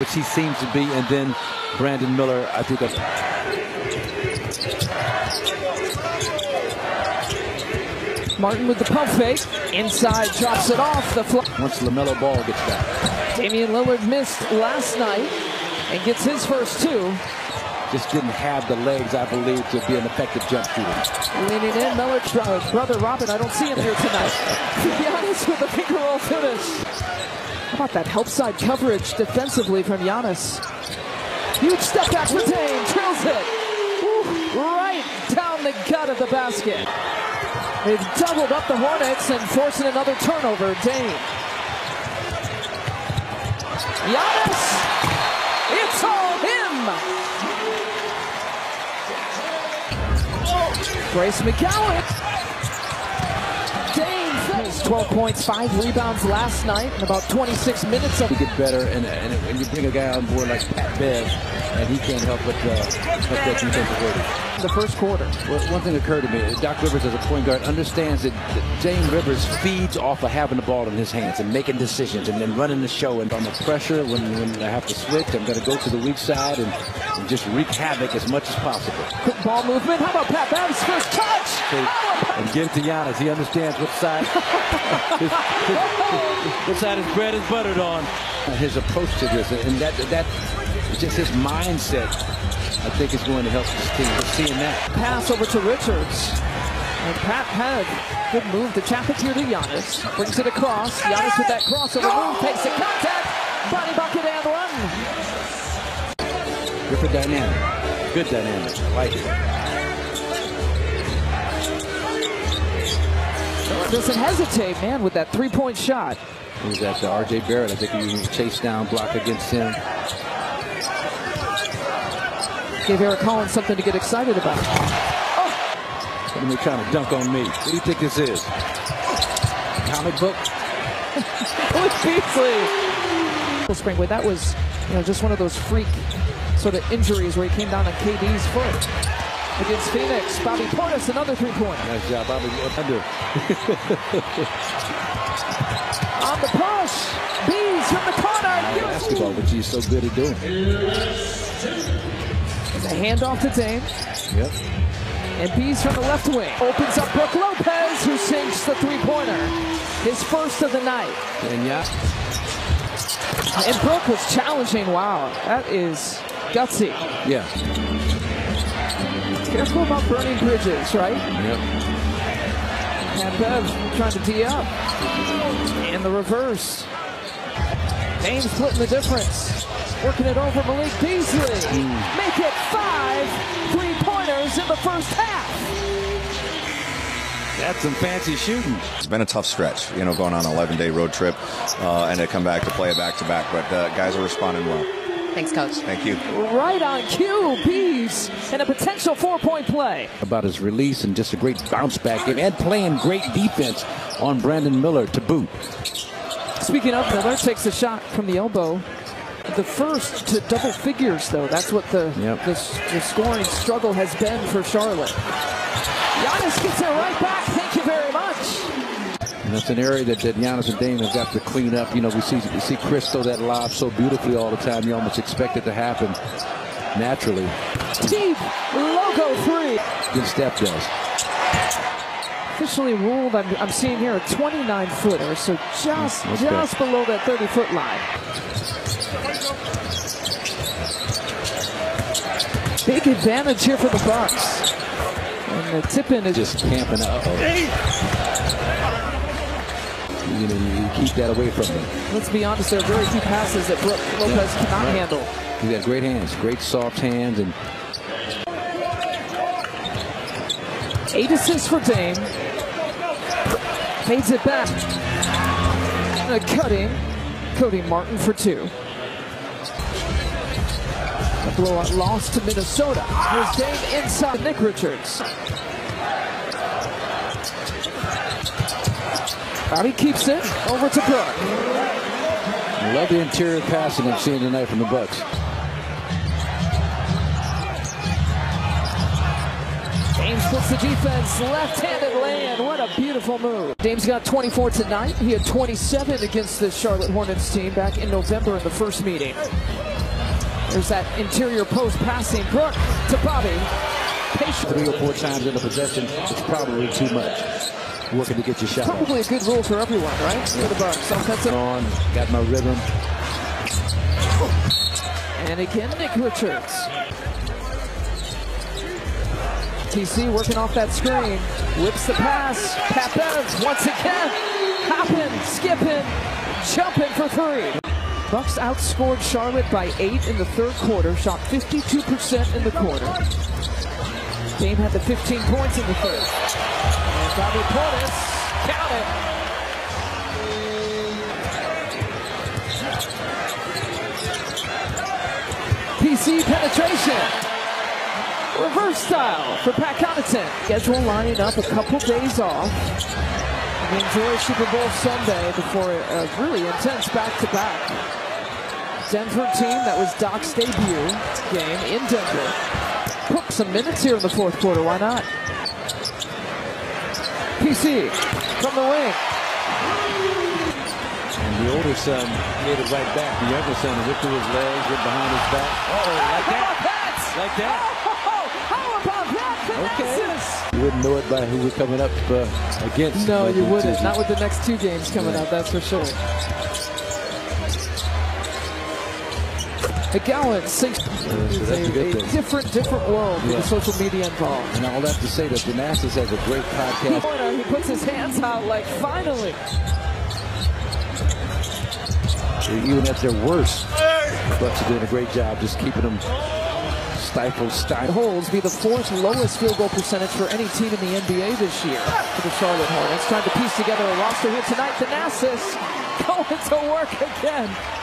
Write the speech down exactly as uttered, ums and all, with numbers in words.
which he seems to be, and then Brandon Miller, I think. That's... Martin with the pump fake, inside, drops it off the fly. Once LaMelo ball gets back. Damian Lillard missed last night and gets his first two. Just didn't have the legs, I believe, to be an effective jump shooter. Leaning in, Miller's uh, brother Robin, I don't see him here tonight. To be honest, with a finger roll finish. How about that help side coverage defensively from Giannis? Huge step back for Dame, drills it. Woo, right down the gut of the basket. They've doubled up the Hornets and forcing another turnover, Dame. Giannis, it's all him. Grace McCowick. Dame, twelve points, five rebounds last night, and about twenty-six minutes of. You get better, and, and, and you bring a guy on board like Pat Bev, and he can't help but uh, help that defensive. The first quarter. Well, one thing occurred to me: Doc Rivers, as a point guard, understands that, that Dame Rivers feeds off of having the ball in his hands and making decisions, and then running the show. And on the pressure, when, when I have to switch, I'm going to go to the weak side and. And just wreak havoc as much as possible. Quick ball movement. How about Pat Bev's first touch? And give it to Giannis. He understands what side his, his, what side his bread is buttered on. His approach to this, and that that just his mindset, I think, is going to help this team. We're seeing that. Pass over to Richards, and Pat had good move. The chap here to Giannis brings it across. Giannis with that crossover move takes the contact. Body bucket and run. Good dynamic. Good dynamic. I like it. Doesn't hesitate, man, with that three-point shot. It was that R J Barrett. I think he was chased down, block against him. Gave Eric Collins something to get excited about. Oh. They're trying to dunk on me. What do you think this is? Comic book? Beasley. Springwood, that was, you know, just one of those freak sort of injuries where he came down on K D's foot against Phoenix. Bobby Portis, another three-point. Nice job, Bobby. Under. On the push, Bees from the corner. Basketball, which he's so good at doing. And a handoff to Dame. Yep. And Bees from the left wing opens up Brook Lopez, who sinks the three-pointer, his first of the night. And yeah, and Brook was challenging. Wow, that is. Gutsy. Yeah. Careful about burning bridges, right? Yep. And Bev trying to tee up. And the reverse. Dame splitting the difference. Working it over Malik Beasley. Mm. Make it five three-pointers in the first half. That's some fancy shooting. It's been a tough stretch, you know, going on an eleven-day road trip uh, and to come back to play a back-to-back. -back, but uh, guys are responding well. Thanks, Coach. Thank you. Right on cue, Bees, and a potential four-point play. About his release and just a great bounce-back game, and playing great defense on Brandon Miller to boot. Speaking of, Miller takes a shot from the elbow. The first to double figures, though. That's what the, yep. the, the scoring struggle has been for Charlotte. Giannis gets it right back. Thank you very much. And that's an area that, that Giannis and Dame have got to clean up. You know, we see we see Chris throw that lob so beautifully all the time. You almost expect it to happen naturally. Deep logo three. Good step, guys. Officially ruled, I'm, I'm seeing here, a twenty-nine footer, so just okay. just below that thirty foot line. Big advantage here for the Bucks. And the tip-in is just camping up. You know, you keep that away from them. Let's be honest, there are very few passes that Brook Lopez yeah, cannot right. handle. He's got great hands, great soft hands. And eight assists for Dame. Fades it back. And a cutting. Cody Martin for two. A blowout loss to Minnesota. Here's Dame inside Nick Richards. Bobby keeps it, over to Brook. I love the interior passing I'm seeing tonight from the Bucks. Dame splits the defense, left-handed land. What a beautiful move. Dame's got twenty-four tonight. He had twenty-seven against the Charlotte Hornets team back in November in the first meeting. There's that interior post passing. Brook to Bobby. Patient. Three or four times in a possession, it's probably too much. Working to get your shot. Probably a good rule for everyone, right? For the Bucks. Offensive. On, got my rhythm. And again, Nick Richards. T C working off that screen. Whips the pass. Pat Bev once again. Hopping, skipping, jumping for three. Bucks outscored Charlotte by eight in the third quarter, shot fifty-two percent in the quarter. Dame had the fifteen points in the third. And Bobby Portis, count it. P C penetration. Reverse style for Pat Connaughton. Schedule lining up a couple days off. Enjoy Super Bowl Sunday before a really intense back-to-back. Denver team, that was Doc's debut game in Denver. Put some minutes here in the fourth quarter, why not? P C from the wing. And the older son made it right back. The younger son went through his legs, went behind his back. Uh-oh, like that. Like that. Okay. You wouldn't know it by who we're coming up uh, against. No, you wouldn't. Decisions. Not with the next two games coming yeah. up, that's for sure. McGowan sinks. Uh, so that's a, a good thing. Different, different world yeah. with the social media involved. And I'll have to say that Thanasis has a great podcast. He puts his hands out like, finally. Even if they're worse, the Bucks are doing a great job just keeping them. Stifle, stifle. Holds be the fourth lowest field goal percentage for any team in the N B A this year for the Charlotte Hornets. Trying to piece together a roster here tonight. Thanasis going to work again.